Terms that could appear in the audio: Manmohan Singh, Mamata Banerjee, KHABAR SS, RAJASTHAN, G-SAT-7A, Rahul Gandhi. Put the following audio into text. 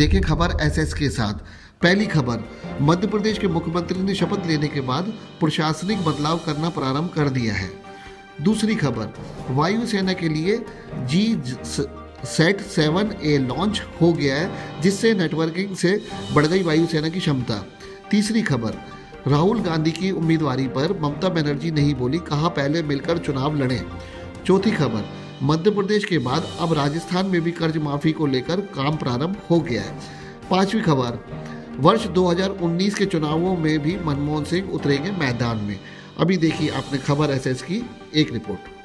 देखें खबर एसएस के साथ। पहली खबर, मध्य प्रदेश के मुख्यमंत्री ने शपथ लेने के बाद प्रशासनिक बदलाव करना प्रारंभ कर दिया है। दूसरी खबर, वायुसेना के लिए G-SAT-7A लॉन्च हो गया है, जिससे नेटवर्किंग से बढ़ गई वायुसेना की क्षमता। तीसरी खबर, राहुल गांधी की उम्मीदवारी पर ममता बनर्जी नहीं बोली, कहा पहले मिलकर चुनाव लड़ें। चौथी खबर, मध्य प्रदेश के बाद अब राजस्थान में भी कर्ज माफी को लेकर काम प्रारंभ हो गया है। पांचवी खबर, वर्ष 2019 के चुनावों में भी मनमोहन सिंह उतरेंगे मैदान में। अभी देखिए आपने खबर एसएस की एक रिपोर्ट।